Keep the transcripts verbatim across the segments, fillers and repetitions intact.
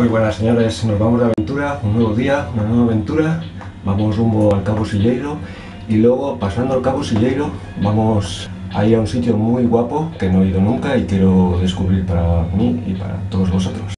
Muy buenas, señores, nos vamos de aventura, un nuevo día, una nueva aventura. Vamos rumbo al Cabo Silleiro y luego, pasando al Cabo Silleiro, vamos a ir a un sitio muy guapo que no he ido nunca y quiero descubrir para mí y para todos vosotros.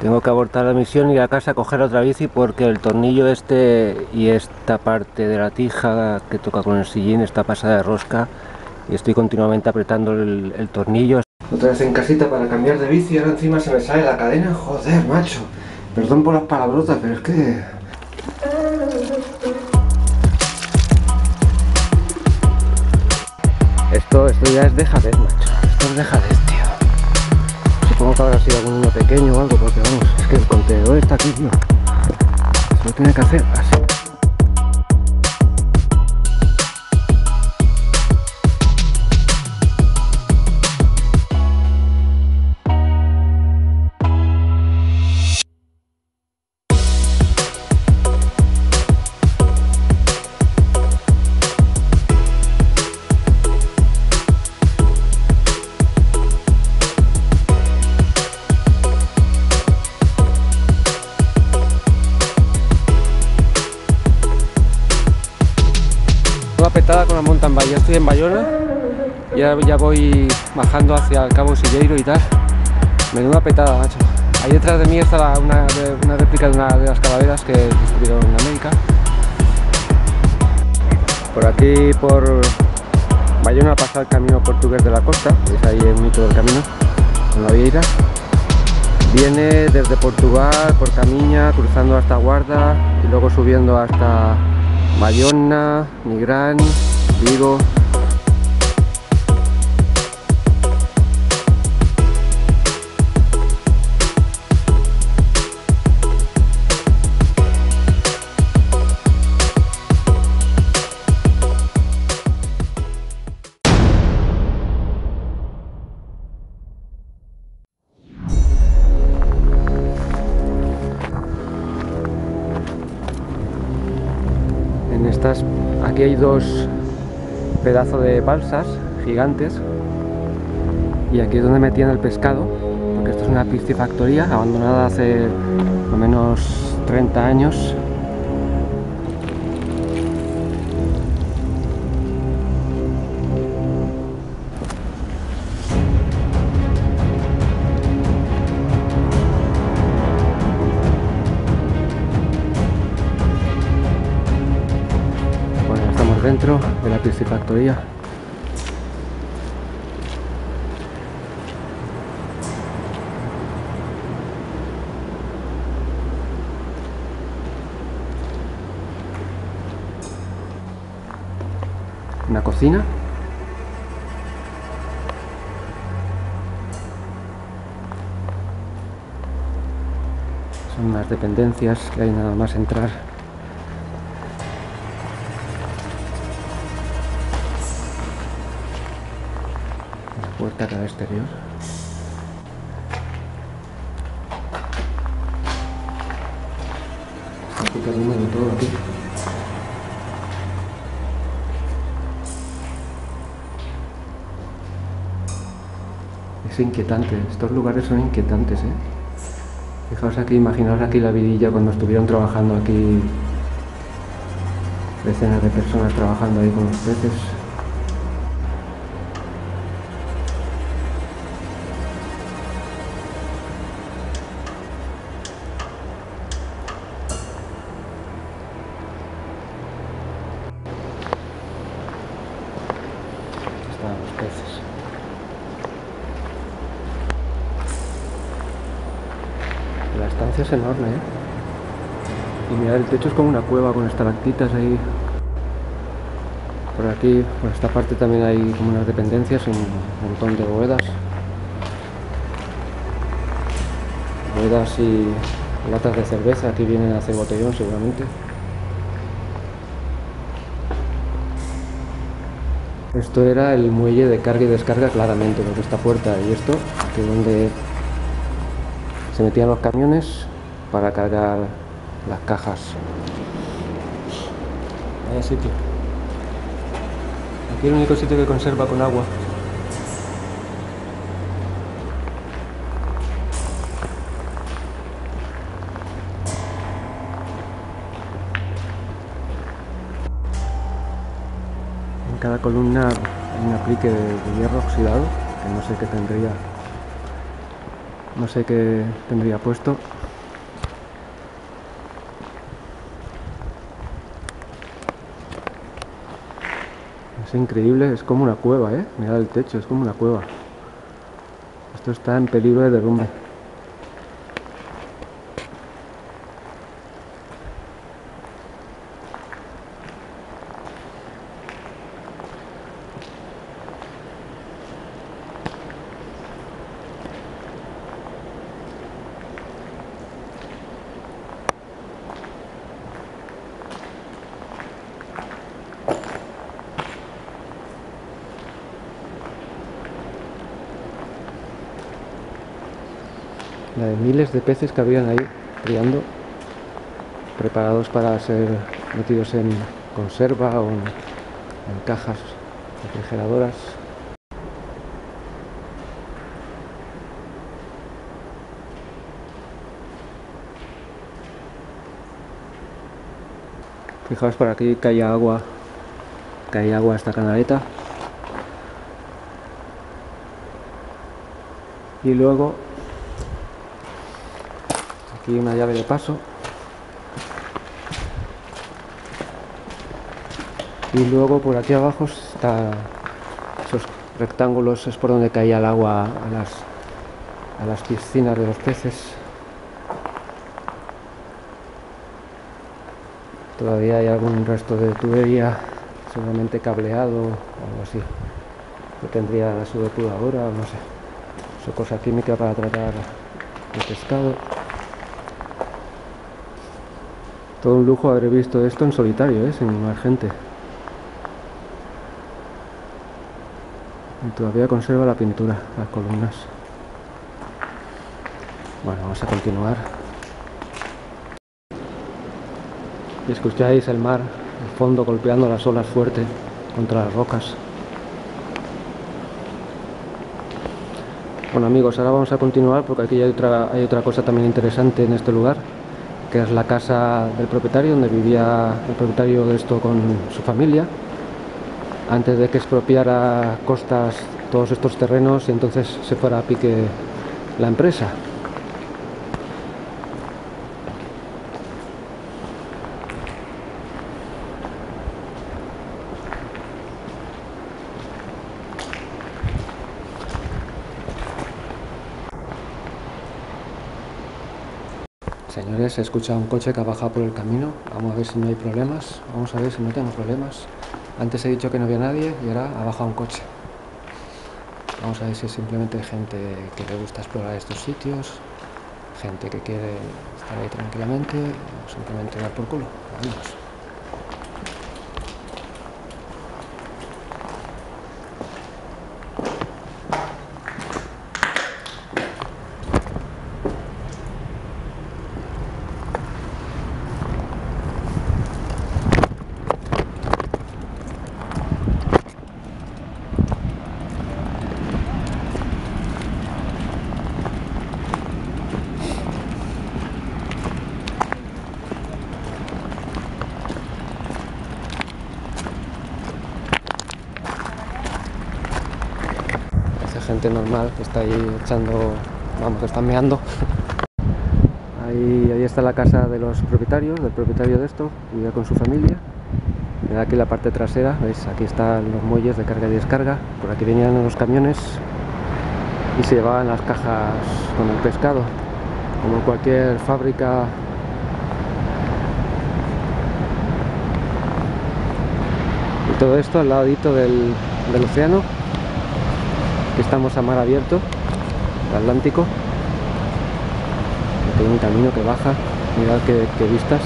Tengo que abortar la misión y ir a casa a coger otra bici porque el tornillo este y esta parte de la tija que toca con el sillín está pasada de rosca y estoy continuamente apretando el, el tornillo. Otra vez en casita para cambiar de bici y ahora encima se me sale la cadena. Joder, macho. Perdón por las palabrotas, pero es que... Esto, esto ya es dejadez, macho. Esto es dejadez, tío. Supongo que habrá sido algún niño pequeño o algo, porque vamos, es que el contenedor está aquí, tío. Se lo tiene que hacer así. Con la mountain bike, ya estoy en Baiona, ya, ya voy bajando hacia el Cabo Silleiro y tal. Menuda petada, macho. Ahí detrás de mí está la, una, una réplica de una de las calaveras que estuvieron en América. Por aquí, por Baiona, pasa el camino portugués de la costa, es ahí el mito del camino, con la vieira. Viene desde Portugal, por Camiña, cruzando hasta Guarda y luego subiendo hasta Mayonna, Nigrán, Vigo. Aquí hay dos pedazos de balsas gigantes y aquí es donde metían el pescado, porque esto es una piscifactoría abandonada hace al menos treinta años. Dentro de la piscifactoría. Una cocina. Son unas dependencias que hay nada más entrar. Puerta acá exterior. Está puta húmedo todo aquí. Es inquietante, estos lugares son inquietantes, ¿eh? Fijaos aquí, imaginaos aquí la vidilla cuando estuvieron trabajando aquí decenas de personas trabajando ahí con los peces. La estancia es enorme, ¿eh? Y mirad, el techo es como una cueva con estalactitas ahí. Por aquí, por esta parte también hay como unas dependencias, un montón de bodegas. Bodegas y latas de cerveza, aquí vienen a hacer botellón seguramente. Esto era el muelle de carga y descarga, claramente, porque esta puerta y esto, que es donde se metían los camiones para cargar las cajas. Vaya sitio. Aquí es el único sitio que conserva con agua. cada columna hay un aplique de, de hierro oxidado, que no sé qué tendría, no sé qué tendría puesto. Es increíble, es como una cueva, ¿eh? Mirad el techo, es como una cueva. Esto está en peligro de derrumbe. La de miles de peces que habían ahí criando, preparados para ser metidos en conserva o en, en cajas refrigeradoras. Fijaos por aquí que hay agua, que hay agua esta canaleta. Y luego aquí una llave de paso. Y luego por aquí abajo está esos rectángulos, es por donde caía el agua a las, a las piscinas de los peces. Todavía hay algún resto de tubería, seguramente cableado o algo así, que tendría la sudopuradora, no sé. Eso, cosa química para tratar el pescado. Todo un lujo haber visto esto en solitario, ¿eh? Sin más gente. Y todavía conserva la pintura, las columnas. Bueno, vamos a continuar. Y escucháis el mar, el fondo golpeando las olas fuerte contra las rocas. Bueno amigos, ahora vamos a continuar porque aquí hay otra, hay otra cosa también interesante en este lugar, que es la casa del propietario, donde vivía el propietario de esto con su familia, antes de que expropiara Costas todos estos terrenos y entonces se fuera a pique la empresa. Señores, he escuchado un coche que ha bajado por el camino. Vamos a ver si no hay problemas. Vamos a ver si no tengo problemas. Antes he dicho que no había nadie y ahora ha bajado un coche. Vamos a ver si es simplemente gente que le gusta explorar estos sitios, gente que quiere estar ahí tranquilamente, o simplemente dar por culo. Vamos. Gente normal que está ahí echando, vamos, que están meando. Ahí, ahí está la casa de los propietarios, del propietario de esto, vivía con su familia. Mirad aquí la parte trasera, veis, aquí están los muelles de carga y descarga, por aquí venían los camiones y se llevaban las cajas con el pescado, como en cualquier fábrica. Y todo esto al ladito del, del océano. Estamos a mar abierto, el Atlántico. Aquí hay un camino que baja, mirad qué, qué vistas.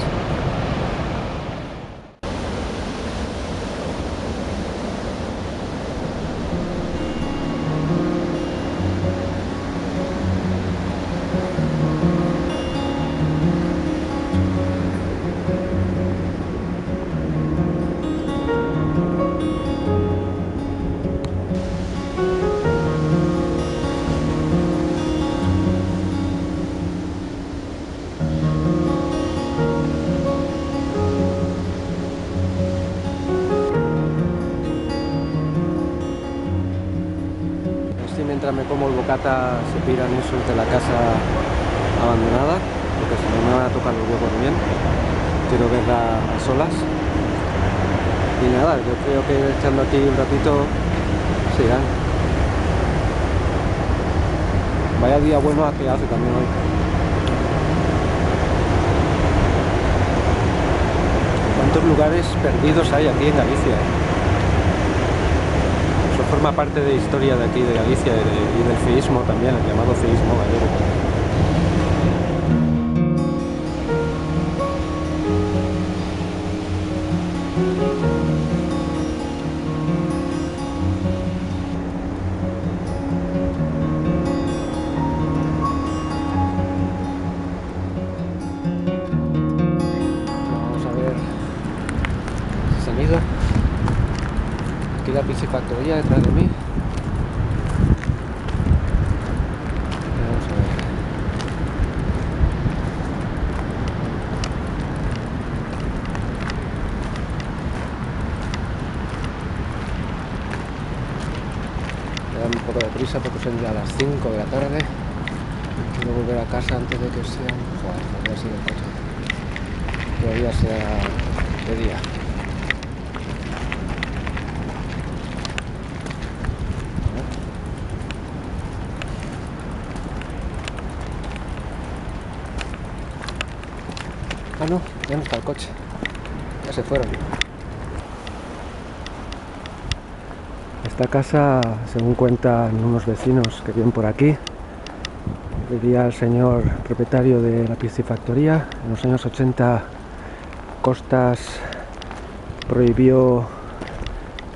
y mientras me como el bocata se piran esos de la casa abandonada, porque si no me van a tocar los huevos bien. Quiero verla a solas. Y nada, yo creo que estando aquí un ratito se irán. Vaya día bueno que hace también hoy. ¿Cuántos lugares perdidos hay aquí en Galicia? Eso forma parte de historia de aquí, de Galicia, y del feísmo también, el llamado feísmo gallego. Factoría detrás de mí. Vamos a ver. Me dan un poco de prisa porque son ya las cinco de la tarde. Quiero volver a casa antes de que sean... Joder, todavía sea de día. Ah, no, ya no está el coche. Ya se fueron. Esta casa, según cuentan unos vecinos que viven por aquí, vivía el señor propietario de la piscifactoría. En los años ochenta, Costas prohibió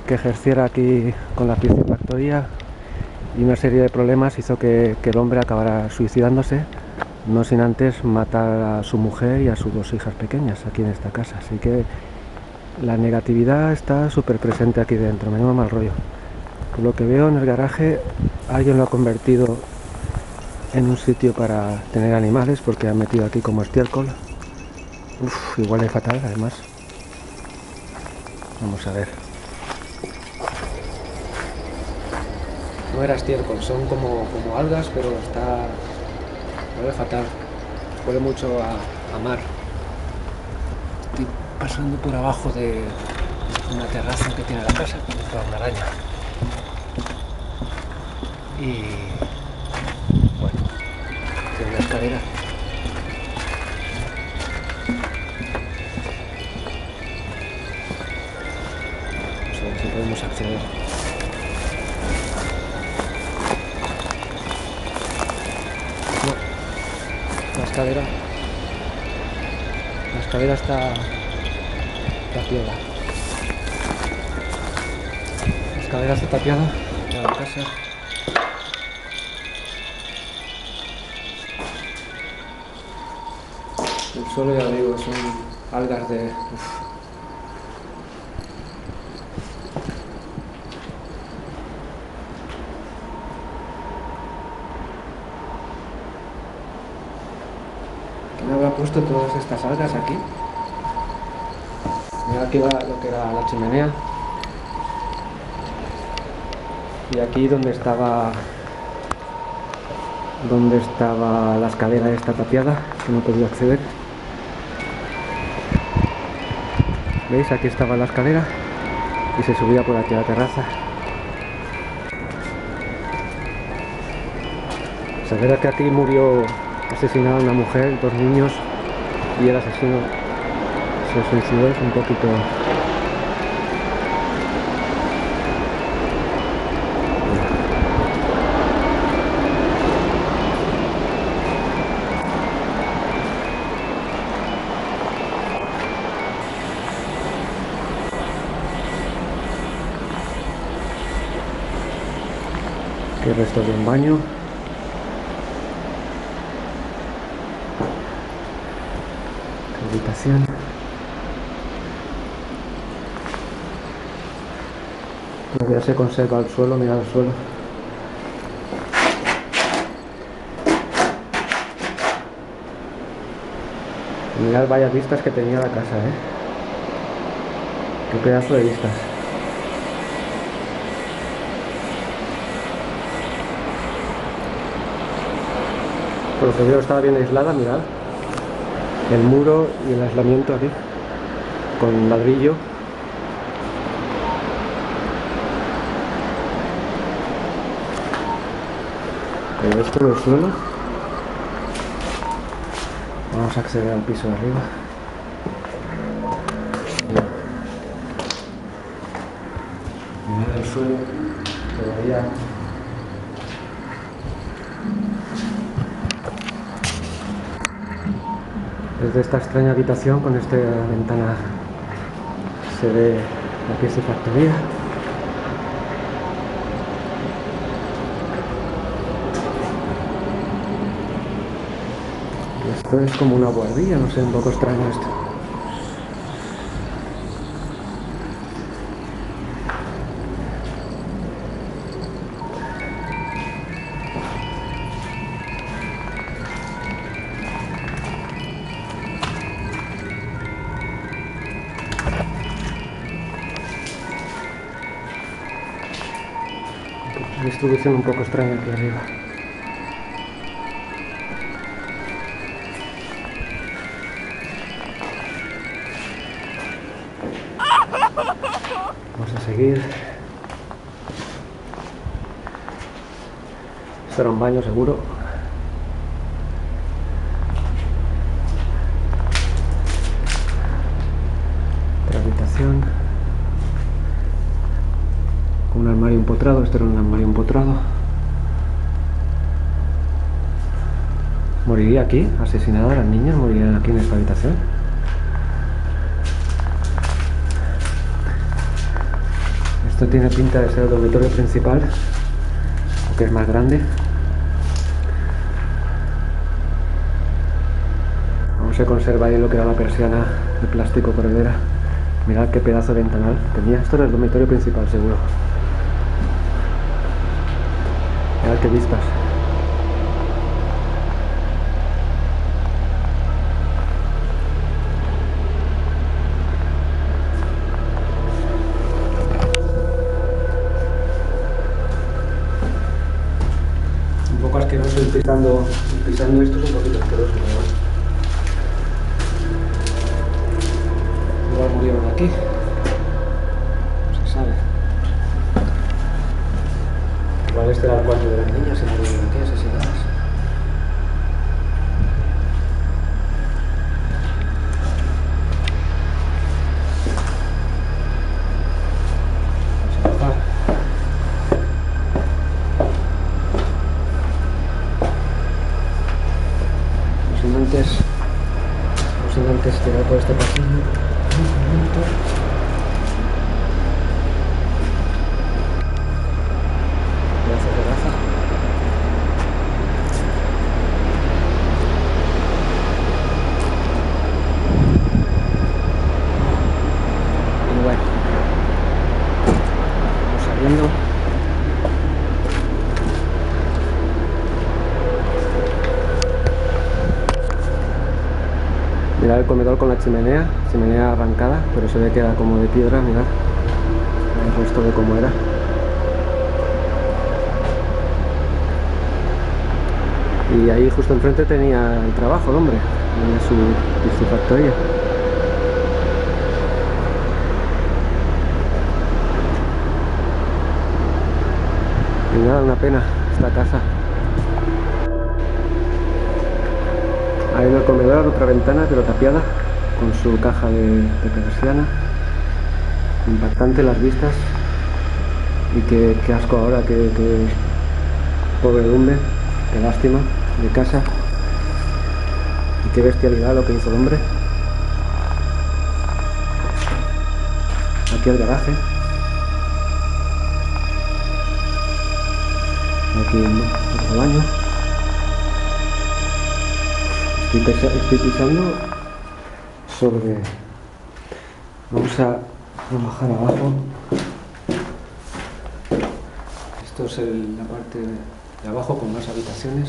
que ejerciera aquí con la piscifactoría y una serie de problemas hizo que, que el hombre acabara suicidándose. No sin antes matar a su mujer y a sus dos hijas pequeñas aquí en esta casa. Así que la negatividad está súper presente aquí dentro, me da mal rollo. Por lo que veo en el garaje, alguien lo ha convertido en un sitio para tener animales porque han metido aquí como estiércol. Uff, igual es fatal además. Vamos a ver. No era estiércol, son como, como algas, pero está... huele fatal, huele mucho a, a mar. Estoy pasando por abajo de una terraza que tiene la casa, que me trae una araña. Y bueno, tiene una escalera. Vamos a ver si podemos acceder. La escalera, la escalera está tapiada. La escalera está tapiada para la casa. El suelo, ya digo, son algas de... Uf. Puesto todas estas algas aquí. Mira, aquí va lo que era la chimenea y aquí donde estaba donde estaba la escalera esta tapiada que no podía acceder. ¿Veis? Aquí estaba la escalera y se subía por aquí a la terraza. Sabéis que aquí murió asesinada una mujer, dos niños, y el asesino se suicidó. Es un poquito... Aquí restos de un baño. Habitación. Ya se conserva el suelo, mira el suelo. Mirad, vaya vistas que tenía la casa, ¿eh? Qué pedazo de vistas. Por lo que veo estaba bien aislada, mirad. El muro y el aislamiento aquí, con ladrillo. Pero esto no es suelo. Vamos a acceder al piso de arriba. El suelo todavía. Desde esta extraña habitación con esta ventana se ve la pieza y factoría. Esto es como una buhardilla, no sé, un poco extraño esto. Distribución un poco extraña aquí arriba. Vamos a seguir. Esto era un baño seguro. Otra habitación. Un armario empotrado, este era un armario empotrado. ¿Moriría aquí? ¿Asesinada las niñas? ¿Morirían aquí en esta habitación? Esto tiene pinta de ser el dormitorio principal, aunque es más grande. Aún se conserva ahí lo que era la persiana de plástico corredera. Mirad qué pedazo de ventanal tenía. Esto era el dormitorio principal, seguro. Mirad qué vistas. Un poco asqueroso ir pisando, pisando esto, es un poquito asqueroso, ¿no? Igual murieron aquí, no se sabe. Igual este era el cuarto de las niñas y murieron aquí asesinadas. Los inmigrantes, los inmigrantes que va por este pasillo. Y bueno, vamos saliendo. Mirad el comedor con la chimenea, chimenea arrancada, pero se ve que era como de piedra, mirad el resto de cómo era. Y ahí justo enfrente tenía el trabajo, el hombre, tenía su, su factoría. Y nada, una pena esta casa. Ahí en el comedor, otra ventana, pero tapiada, con su caja de, de persiana. Impactante las vistas. Y qué, qué asco ahora, qué, qué pobredumbre, qué lástima de casa. Y qué bestialidad lo que hizo el hombre. Aquí el garaje. Aquí el baño. Estoy pisando sobre... Vamos a bajar abajo. Esto es el, la parte de abajo con más habitaciones.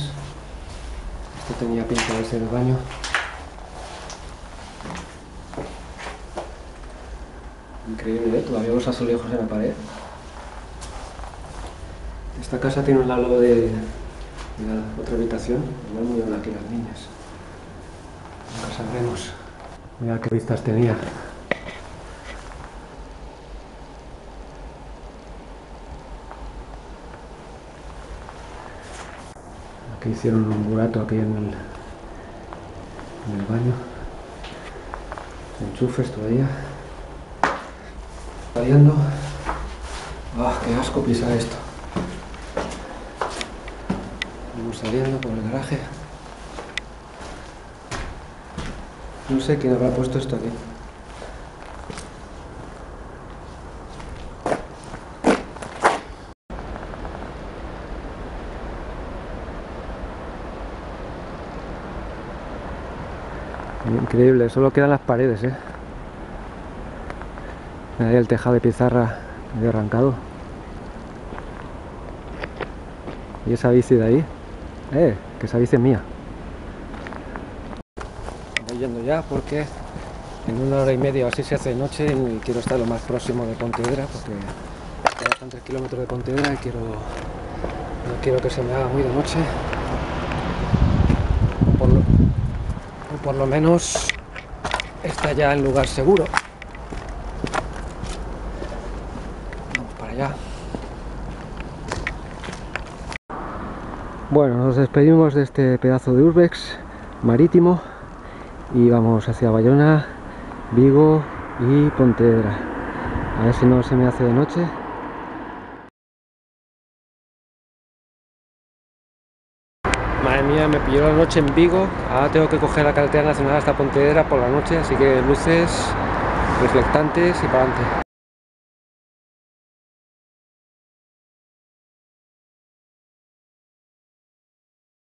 Esto tenía pinta de ser el baño. Increíble, ¿eh? Todavía los azulejos en la pared. Esta casa tiene un lado de, de la otra habitación, no muy hablan que las niñas. Nunca sabremos. Mira qué vistas tenía. Aquí hicieron un burato aquí en el, en el baño. Enchufes todavía. Fallando. ¡Ah, qué asco pisar esto! Vamos saliendo por el garaje. No sé quién habrá puesto esto aquí. Increíble, solo quedan las paredes, ¿eh? Ahí el tejado de pizarra medio arrancado. Y esa bici de ahí, eh, que esa bici es mía. Voy yendo ya porque en una hora y media o así se hace noche y quiero estar lo más próximo de Pontevedra porque quedan tres kilómetros de Pontevedra y quiero, no quiero que se me haga muy de noche. Por lo, por lo menos está ya en lugar seguro. Bueno, nos despedimos de este pedazo de urbex marítimo y vamos hacia Baiona, Vigo y Pontevedra. A ver si no se me hace de noche. Madre mía, me pilló la noche en Vigo. Ahora tengo que coger la carretera nacional hasta Pontevedra por la noche, así que luces, reflectantes y para adelante.